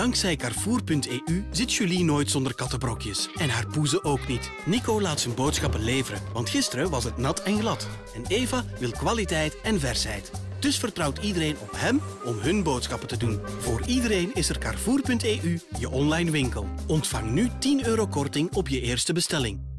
Dankzij Carrefour.eu zit Julie nooit zonder kattenbrokjes. En haar poezen ook niet. Nico laat zijn boodschappen leveren, want gisteren was het nat en glad. En Eva wil kwaliteit en versheid. Dus vertrouwt iedereen op hem om hun boodschappen te doen. Voor iedereen is er Carrefour.eu, je online winkel. Ontvang nu 10 euro korting op je eerste bestelling.